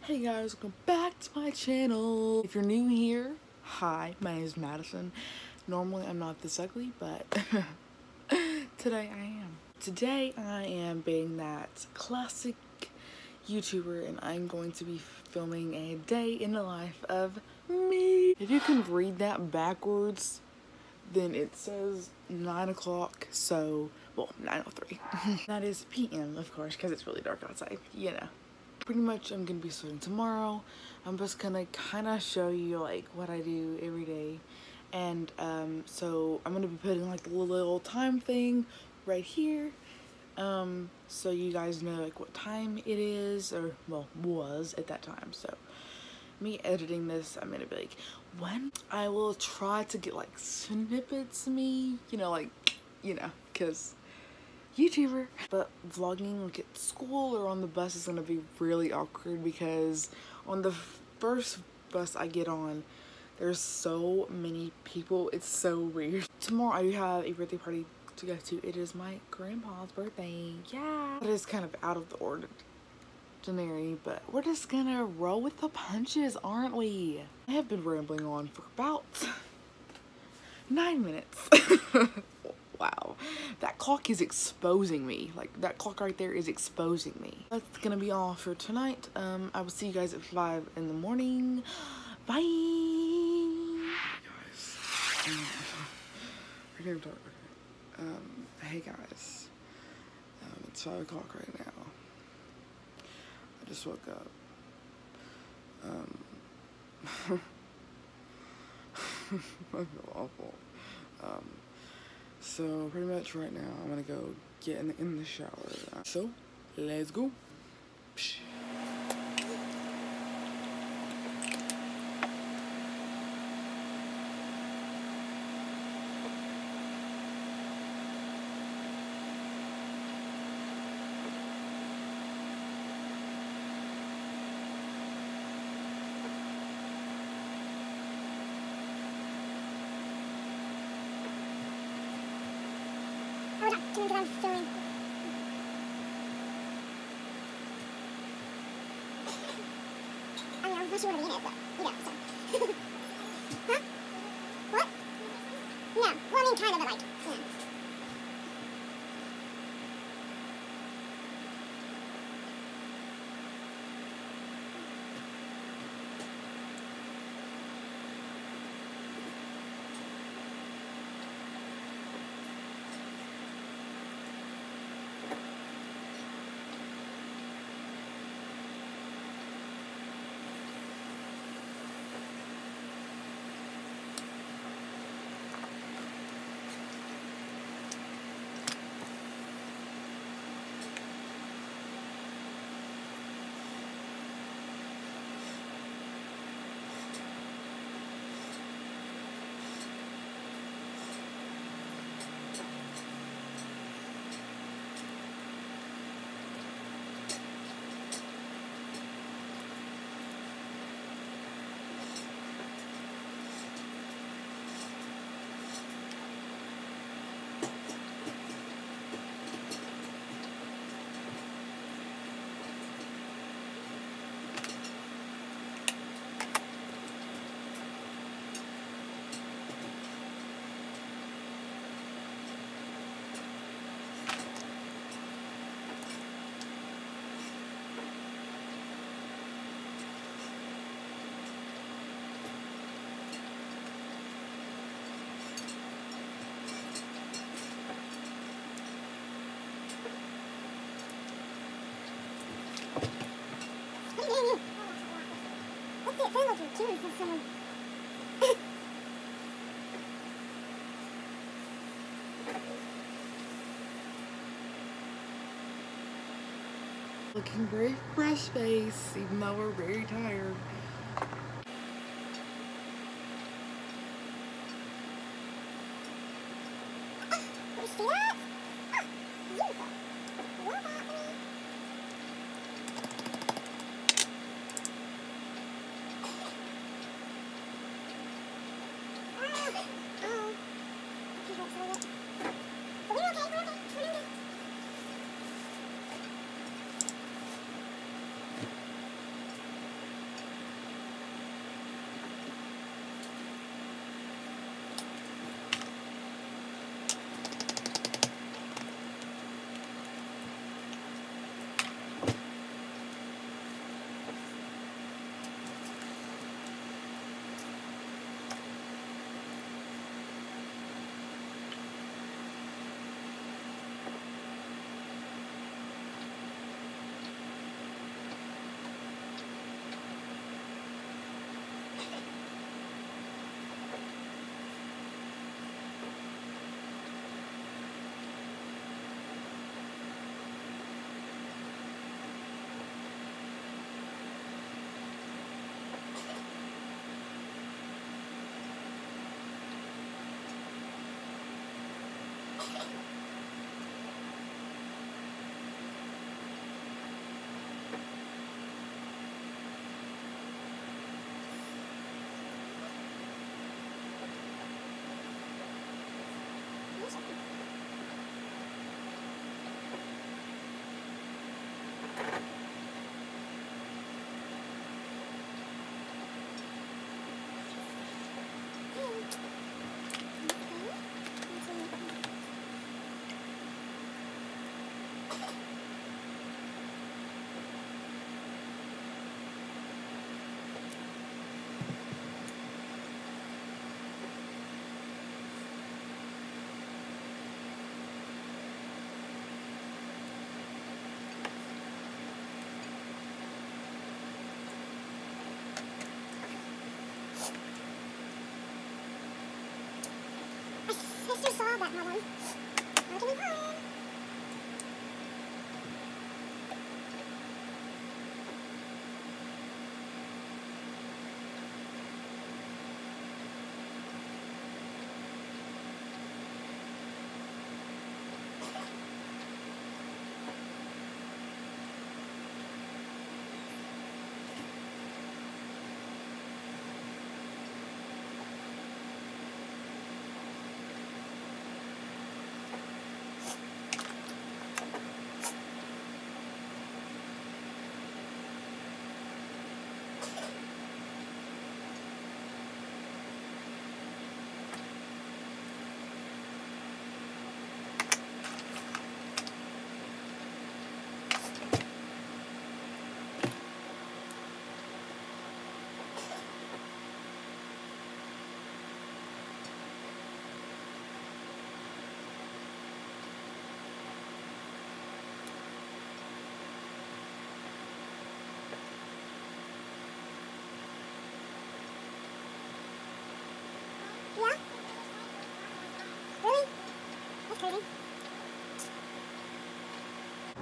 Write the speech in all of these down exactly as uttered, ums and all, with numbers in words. Hey guys, welcome back to my channel. If you're new here, hi, my name is Madison. Normally I'm not this ugly, but today I am. Today I am being that classic YouTuber and I'm going to be filming a day in the life of me. If you can read that backwards, then it says nine o'clock, so, well, nine oh three. That is P M, of course, because it's really dark outside, you know. Pretty much I'm going to be starting tomorrow. I'm just going to kind of show you, like, what I do every day. And, um, so I'm going to be putting, like, a little time thing right here. Um, so you guys know, like, what time it is, or, well, was at that time, so. Me editing this, I'm gonna be like, when? I will try to get like snippets of me, you know, like, you know, cause YouTuber. But vlogging like at school or on the bus is gonna be really awkward because on the first bus I get on, there's so many people, it's so weird. Tomorrow I do have a birthday party to go to. It is my grandpa's birthday, yeah. That is kind of out of the ordinary. But we're just gonna roll with the punches, aren't we? I have been rambling on for about nine minutes. Wow, that clock is exposing me. Like, that clock right there is exposing me. That's gonna be all for tonight. Um, I will see you guys at five in the morning. Bye. Hey guys, um, hey guys. Um, it's five o'clock right now. I just woke up. Um, I feel awful. Um, so pretty much right now, I'm gonna go get in the, in the shower. So let's go. Psh. Give me what I'm doing. I mean, I'm not sure what I mean it, but, you know, so. Huh? What? No. Well, I mean, kind of, but, like, yeah. Cheers, that's someone. Looking very fresh face, even though we're very tired. We're okay, we're okay, we're okay.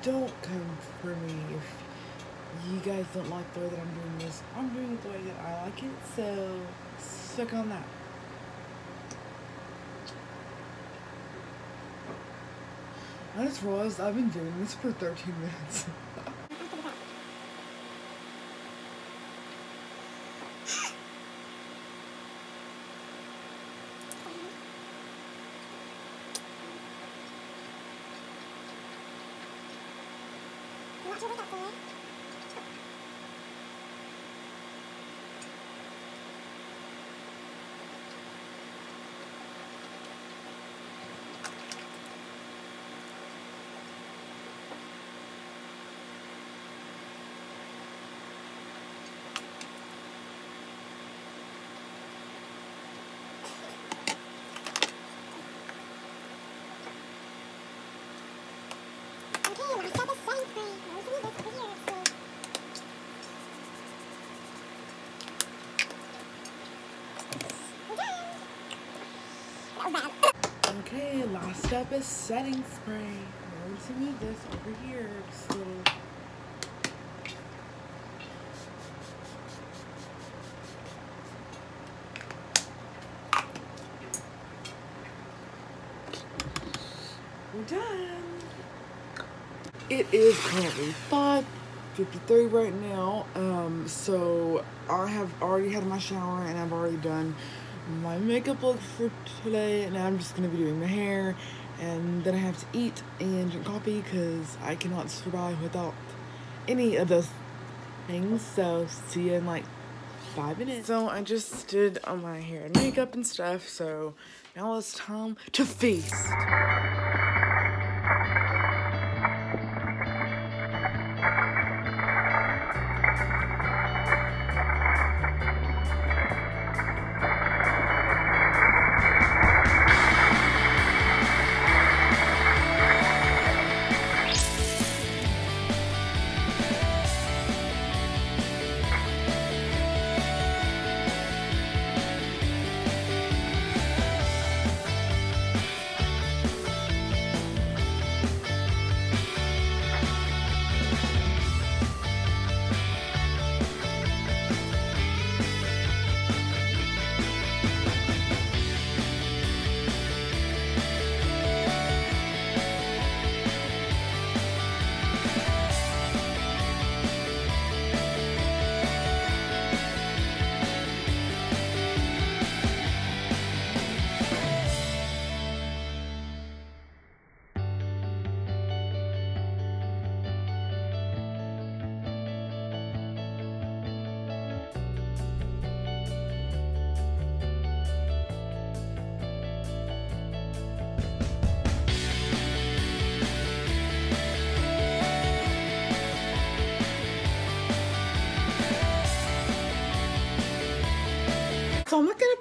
Don't come for me if you guys don't like the way that I'm doing this. I'm doing it the way that I like it, so suck on that. I just realized I've been doing this for thirteen minutes. Okay, last step is setting spray. I'm going to need this over here. Just a little. We're done. It is currently five fifty-three right now. Um, so I have already had my shower and I've already done my makeup look for today, and I'm just gonna be doing my hair, and then I have to eat and drink coffee because I cannot survive without any of those things. So see you in like five minutes. So I just did on my hair and makeup and stuff, so now it's time to feast.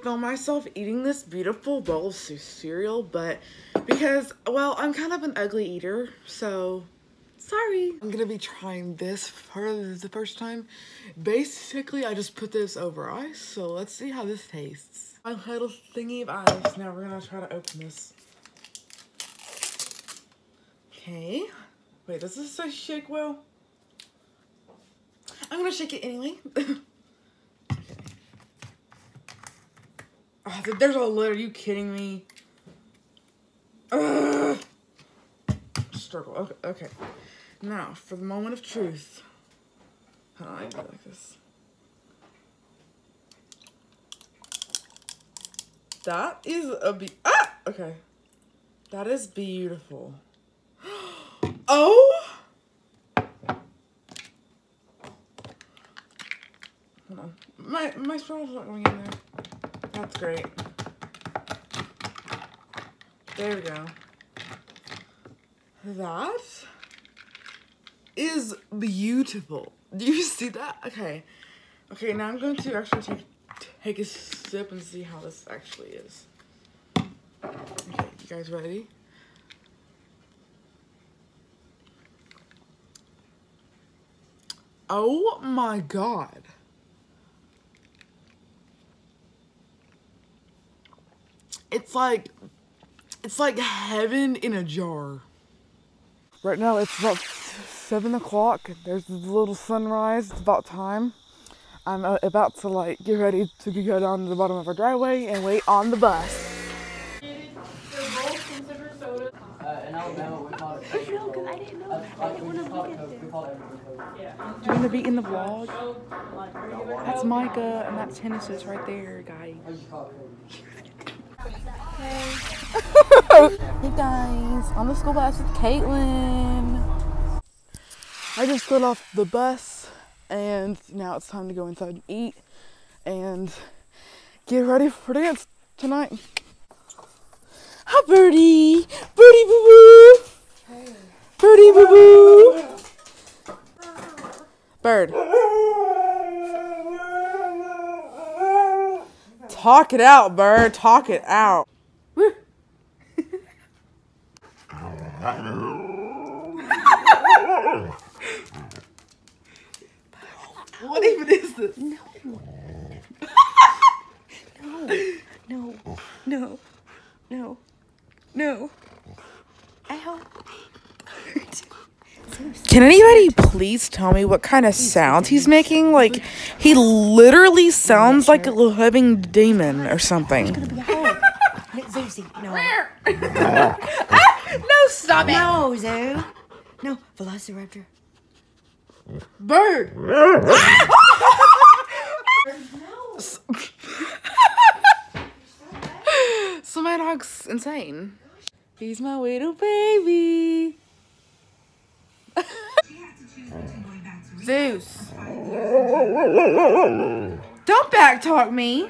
film myself eating this beautiful bowl of cereal, but because, well, I'm kind of an ugly eater, so sorry. I'm gonna be trying this for the first time. Basically, I just put this over ice, so let's see how this tastes. My little thingy of ice. Now we're gonna try to open this. Okay. Wait, does this say shake well? I'm gonna shake it anyway. Oh, there's a lid. Are you kidding me? Ugh. Struggle. Okay, okay. Now for the moment of truth. Hold on, I do it like this. That is a be ah okay. That is beautiful. Oh. Hold on. My my straw's not going in there. That's great. There we go. That is beautiful. Do you see that? Okay. Okay, now I'm going to actually take, take a sip and see how this actually is. Okay, you guys ready? Oh my God. It's like, it's like heaven in a jar. Right now it's about seven o'clock. There's a little sunrise. It's about time. I'm uh, about to like get ready to go down to the bottom of our driveway and wait on the bus. They're both considered sodas. Uh, in Alabama, we call it. I didn't know. I didn't want to look at this. Do you want to be in the vlog? That's Micah and that's Genesis right there, guys. Hey guys, on the school bus with Caitlin. I just got off the bus and now it's time to go inside and eat and get ready for dance tonight. Hi Birdie! Birdie boo boo! Hey. Birdie boo boo! Bird. Talk it out, Bird. Talk it out. Woo. What even is this? No. No. No. No. No. No. Ow. Can anybody please tell me what kind of sounds he's making? Like, he literally sounds like a living demon or something. No. Ah, no, stop it. No, Zoo. No, Velociraptor. Bird. So my dog's insane. He's my little baby. Zeus. Don't backtalk me.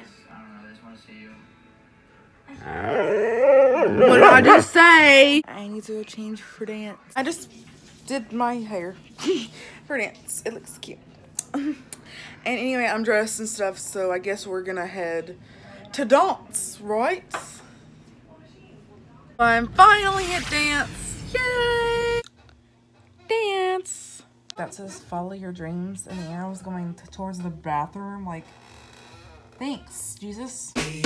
What did I just say? I need to go change for dance. I just did my hair for dance. It looks cute. And anyway, I'm dressed and stuff, so I guess we're gonna head to dance, right? I'm finally at dance. Yay! Dance. That says follow your dreams, and the arrow's going towards the bathroom, like. Thanks, Jesus. Good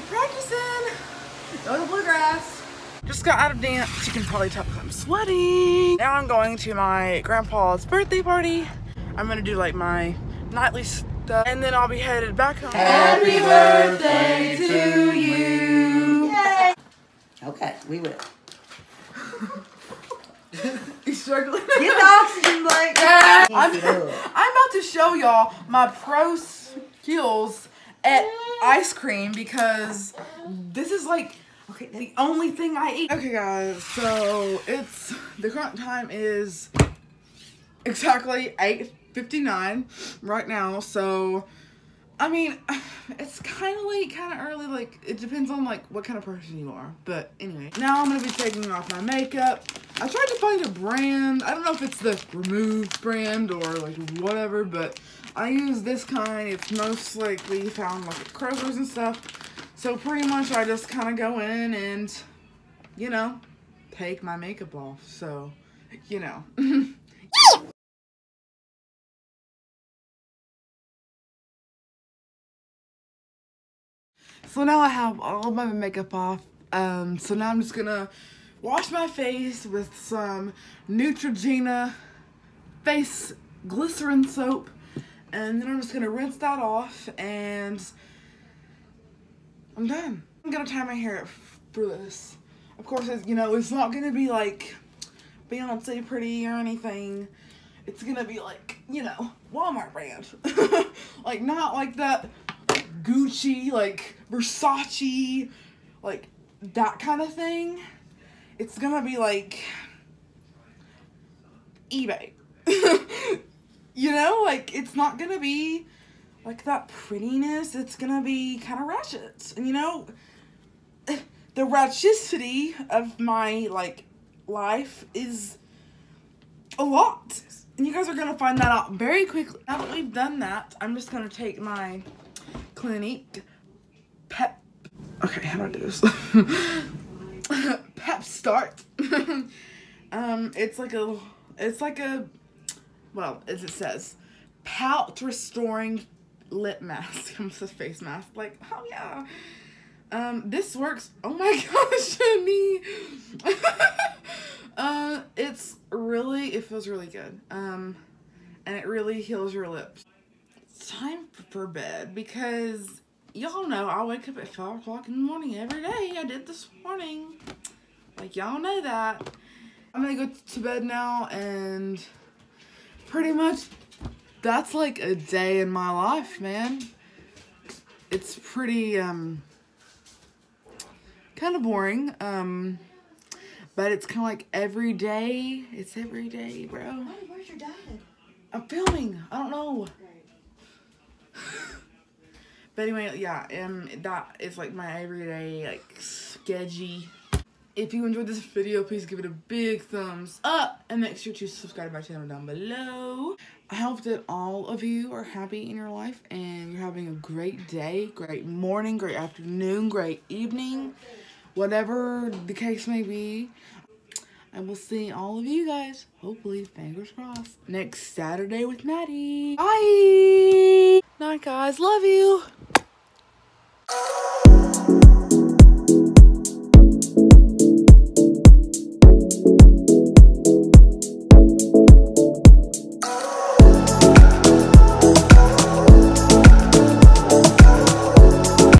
practicing. Go to bluegrass. Just got out of dance. You can probably tell because I'm sweating. Now I'm going to my grandpa's birthday party. I'm gonna do like my nightly stuff, and then I'll be headed back home. Happy birthday to you. Yay. Okay, we will. You struggling? Get the oxygen blanket. Yeah. I'm, I'm about to show y'all my pro skills at ice cream because this is like okay, the only thing I eat. Okay, guys. So it's the current time is exactly eight fifty-nine right now. So I mean, it's kind of late, kind of early. Like it depends on like what kind of person you are. But anyway, now I'm gonna be taking off my makeup. I tried to find a brand. I don't know if it's the Remove brand or like whatever, but I use this kind. It's most likely found like at Kroger's and stuff. So pretty much I just kind of go in and, you know, take my makeup off. So, you know. So now I have all my makeup off. Um, so now I'm just gonna wash my face with some Neutrogena face glycerin soap, and then I'm just gonna rinse that off, and I'm done. I'm gonna tie my hair up for this. Of course, it's, you know, it's not gonna be like Beyonce pretty or anything. It's gonna be like, you know, Walmart brand. Like, not like that Gucci, like Versace, like that kind of thing. It's gonna be like eBay. You know, like, it's not gonna be like that prettiness. It's gonna be kind of ratchet. And you know, the ratcheticity of my like life is a lot, and you guys are gonna find that out very quickly. Now that we've done that, I'm just gonna take my Clinique pep okay how do I do this pep start. um it's like a it's like a well as it says, pout restoring lip mask. I'm just a face mask, like, oh yeah. Um this works. Oh my gosh, me. Uh it's really it feels really good, um and it really heals your lips. Time for bed, because y'all know I wake up at five o'clock in the morning every day. I did this morning, like, y'all know that. I'm gonna go to bed now, and pretty much that's like a day in my life, man. It's pretty um kind of boring, um but it's kind of like every day. It's every day, bro. Mom, where's your dad? I'm filming. I don't know. But anyway, yeah, um, that is like my everyday, like, sketchy. If you enjoyed this video, please give it a big thumbs up, and make sure to subscribe to my channel down below. I hope that all of you are happy in your life, and you're having a great day, great morning, great afternoon, great evening, whatever the case may be. I will see all of you guys, hopefully, fingers crossed, next Saturday with Maddie. Bye! Night, guys. Love you.